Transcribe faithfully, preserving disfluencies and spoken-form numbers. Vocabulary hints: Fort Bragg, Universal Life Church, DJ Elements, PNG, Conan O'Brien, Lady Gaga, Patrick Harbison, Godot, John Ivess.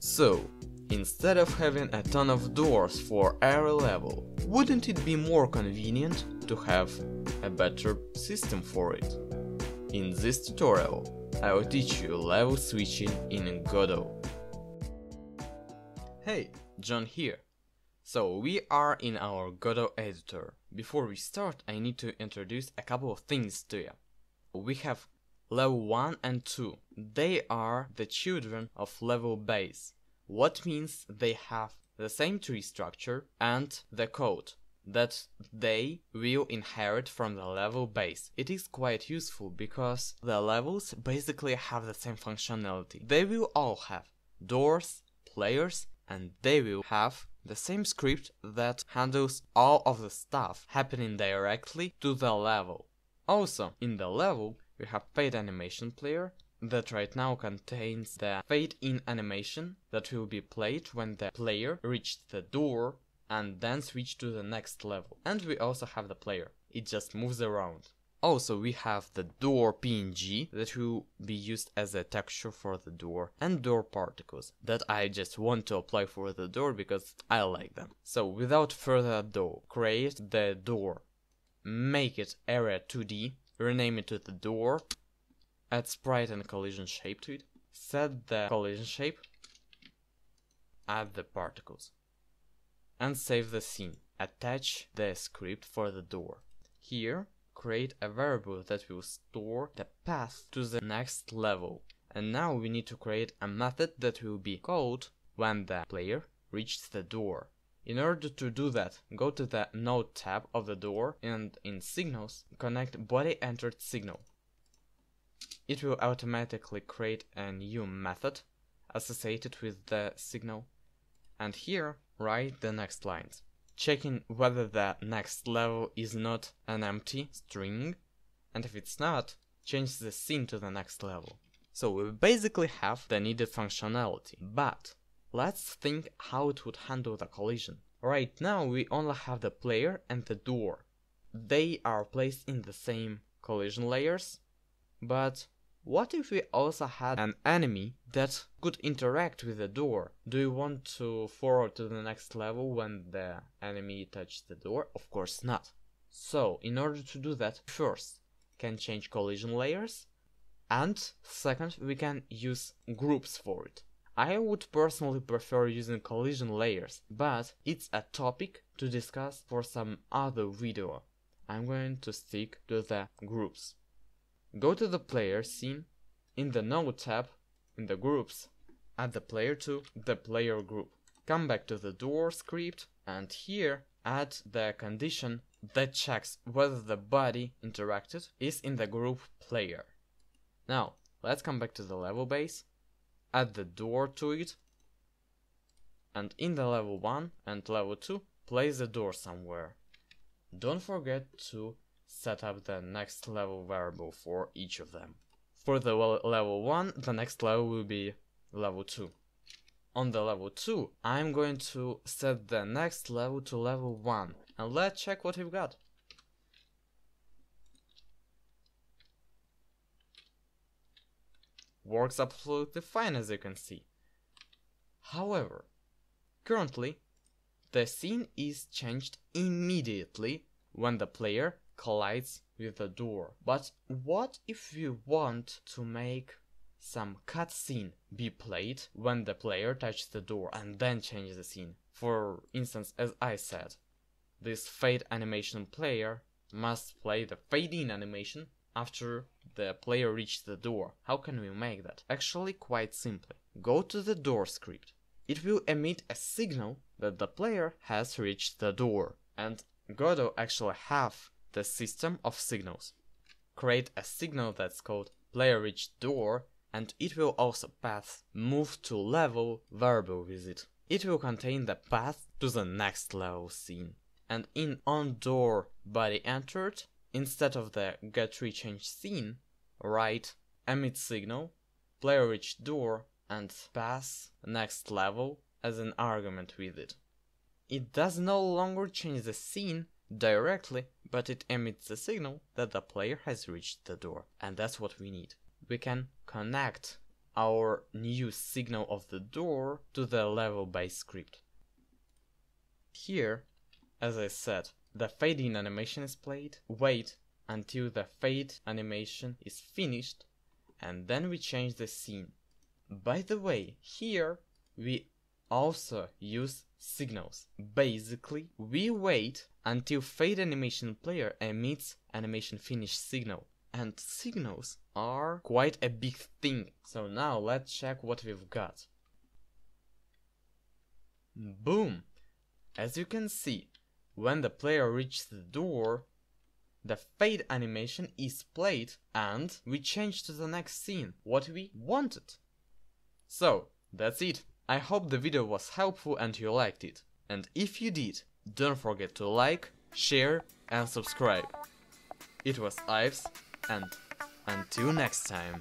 So, instead of having a ton of doors for every level, wouldn't it be more convenient to have a better system for it? In this tutorial, I will teach you level switching in Godot. Hey, John here. So, we are in our Godot editor. Before we start, I need to introduce a couple of things to you. We have level one and two. They are the children of level base. What means they have the same tree structure and the code that they will inherit from the level base. It is quite useful because the levels basically have the same functionality. They will all have doors, players, and they will have the same script that handles all of the stuff happening directly to the level. Also, in the level, we have fade animation player that right now contains the fade-in animation that will be played when the player reached the door and then switched to the next level. And we also have the player, it just moves around. Also, we have the door P N G that will be used as a texture for the door, and door particles that I just want to apply for the door because I like them. So, without further ado, create the door, make it area two D, rename it to the door, add sprite and collision shape to it, set the collision shape, add the particles, and save the scene. Attach the script for the door. Here, create a variable that will store the path to the next level. And now we need to create a method that will be called when the player reaches the door. In order to do that, go to the Node tab of the door and in Signals, connect body entered signal. It will automatically create a new method associated with the signal. And here, write the next lines, checking whether the next level is not an empty string, and if it's not, change the scene to the next level. So we basically have the needed functionality, but let's think how it would handle the collision. Right now we only have the player and the door. They are placed in the same collision layers, but what if we also had an enemy that could interact with the door? Do you want to forward to the next level when the enemy touches the door? Of course not. So, in order to do that, first, we can change collision layers, and second, we can use groups for it. I would personally prefer using collision layers, but it's a topic to discuss for some other video. I'm going to stick to the groups. Go to the player scene, in the Node tab, in the groups, add the player to the player group. Come back to the door script and here add the condition that checks whether the body interacted is in the group player. Now, let's come back to the level base, add the door to it, and in the level one and level two, place the door somewhere. Don't forget to set up the next level variable for each of them. For the level one, the next level will be level two. On the level two, I'm going to set the next level to level one, and let's check what we've got. Works absolutely fine, as you can see. However, currently, the scene is changed immediately when the player collides with the door. But what if we want to make some cutscene be played when the player touches the door and then change the scene? For instance, as I said, this fade animation player must play the fade-in animation after the player reaches the door. How can we make that? Actually, quite simply. Go to the door script. It will emit a signal that the player has reached the door. And Godot actually have the system of signals. Create a signal that's called player reached door, and it will also pass move to level variable with it. It will contain the path to the next level scene. And in on door body entered, instead of the get rechange scene, write emit signal, player reached door, and pass next level as an argument with it. It does no longer change the scene directly, but it emits the signal that the player has reached the door, and that's what we need. We can connect our new signal of the door to the level by script. Here, as I said, the fade-in animation is played, wait until the fade animation is finished, and then we change the scene. By the way, here we also use signals. Basically, we wait until fade animation player emits animation finish signal. And signals are quite a big thing. So now let's check what we've got. Boom! As you can see, when the player reaches the door, the fade animation is played and we change to the next scene, what we wanted. So, that's it. I hope the video was helpful and you liked it. And if you did, don't forget to like, share and subscribe. It was Ivess, and until next time.